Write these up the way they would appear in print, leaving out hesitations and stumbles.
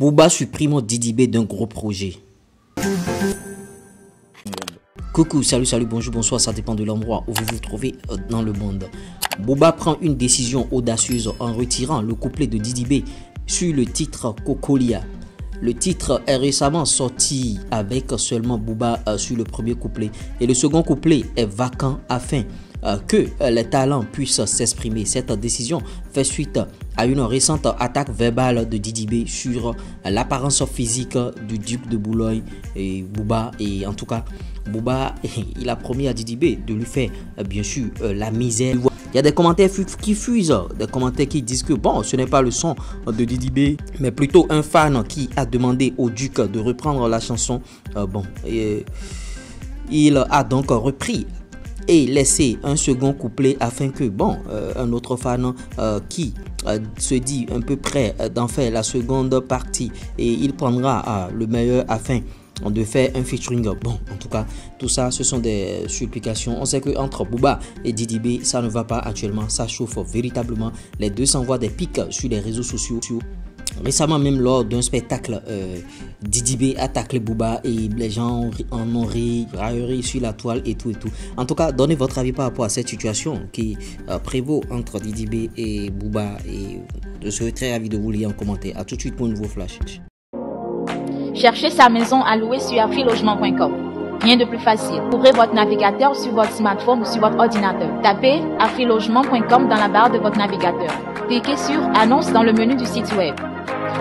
Booba supprime Didi B d'un gros projet. Coucou, salut, salut, bonjour, bonsoir, ça dépend de l'endroit où vous vous trouvez dans le monde. Booba prend une décision audacieuse en retirant le couplet de Didi B sur le titre Kokolia. Le titre est récemment sorti avec seulement Booba sur le premier couplet et le second couplet est vacant afin que les talents puissent s'exprimer. Cette décision fait suite à une récente attaque verbale de Didi B sur l'apparence physique du duc de Boulogne et Booba. Et en tout cas, Booba, il a promis à Didi B de lui faire bien sûr la misère. Il y a des commentaires qui fusent, des commentaires qui disent que bon, ce n'est pas le son de Didi B, mais plutôt un fan qui a demandé au duc de reprendre la chanson. Il a donc repris et laissé un second couplet afin que bon, un autre fan qui se dit un peu près d'en faire la seconde partie et il prendra le meilleur afin de faire un featuring. Bon, en tout cas, tout ça, ce sont des supplications. On sait que entre Booba et Didi B, ça ne va pas actuellement. Ça chauffe véritablement. Les deux s'envoient des pics sur les réseaux sociaux. Récemment, même lors d'un spectacle, Didi B a taclé Booba et les gens en ont ri, raillerie sur la toile et tout et tout. En tout cas, donnez votre avis par rapport à cette situation qui prévaut entre Didi B et Booba. Et je serais très ravi de vous lire en commentaire. A tout de suite pour un nouveau flash. Cherchez sa maison à louer sur afri-logement.com. Rien de plus facile. Ouvrez votre navigateur sur votre smartphone ou sur votre ordinateur. Tapez afri-logement.com dans la barre de votre navigateur. Cliquez sur « Annonce » dans le menu du site web.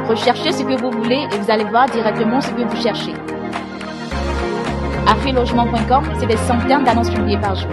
Recherchez ce que vous voulez et vous allez voir directement ce que vous cherchez. Afri-logement.com, c'est des centaines d'annonces publiées par jour.